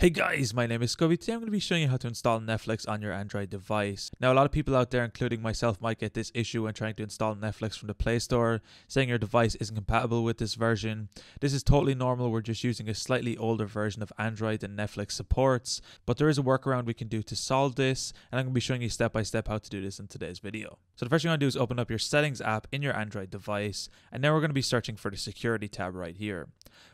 Hey guys, my name is Scoby. Today I'm going to be showing you how to install Netflix on your Android device. Now a lot of people out there, including myself, might get this issue when trying to install Netflix from the Play Store, saying your device isn't compatible with this version. This is totally normal, we're just using a slightly older version of Android than Netflix supports, but there is a workaround we can do to solve this, and I'm going to be showing you step by step how to do this in today's video. So the first thing I'm going to do is open up your settings app in your Android device, and now we're going to be searching for the security tab right here.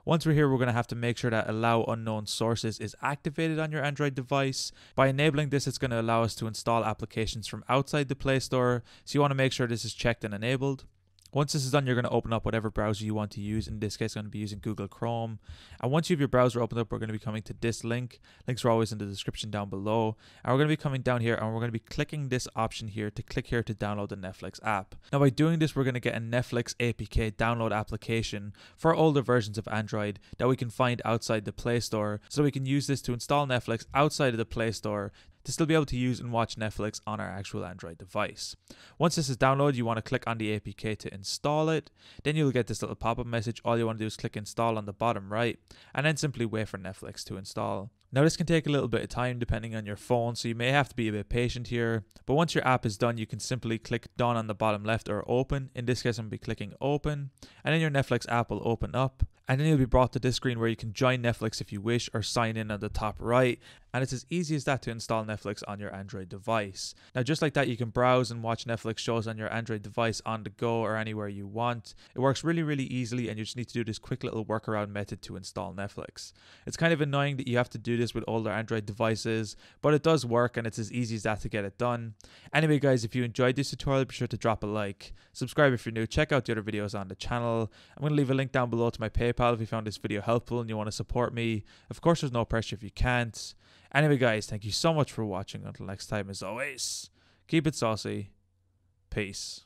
Once we're here, we're going to have to make sure that allow unknown sources is activated on your Android device. By enabling this, it's going to allow us to install applications from outside the Play Store, so you want to make sure this is checked and enabled. Once this is done, you're going to open up whatever browser you want to use. In this case, I'm going to be using Google Chrome. And once you have your browser opened up, we're going to be coming to this link. Links are always in the description down below. And we're going to be coming down here and we're going to be clicking this option here to click here to download the Netflix app. Now by doing this, we're going to get a Netflix APK download application for older versions of Android that we can find outside the Play Store. So we can use this to install Netflix outside of the Play Store to still be able to use and watch Netflix on our actual Android device. Once this is downloaded, you want to click on the APK to install it. Then you'll get this little pop-up message. All you want to do is click install on the bottom right, and then simply wait for Netflix to install. Now this can take a little bit of time depending on your phone, so you may have to be a bit patient here, but once your app is done, you can simply click done on the bottom left or open. In this case, I'm going to be clicking open, and then your Netflix app will open up, and then you'll be brought to this screen where you can join Netflix if you wish or sign in on the top right, and it's as easy as that to install Netflix on your Android device. Now just like that, you can browse and watch Netflix shows on your Android device on the go or anywhere you want. It works really easily, and you just need to do this quick little workaround method to install Netflix. It's kind of annoying that you have to do this with older Android devices, but it does work, and it's as easy as that to get it done. Anyway guys, if you enjoyed this tutorial, be sure to drop a like, subscribe if you're new, check out the other videos on the channel. I'm going to leave a link down below to my PayPal if you found this video helpful and you want to support me. Of course, there's no pressure if you can't. Anyway guys, thank you so much for watching. Until next time, as always, keep it saucy. Peace.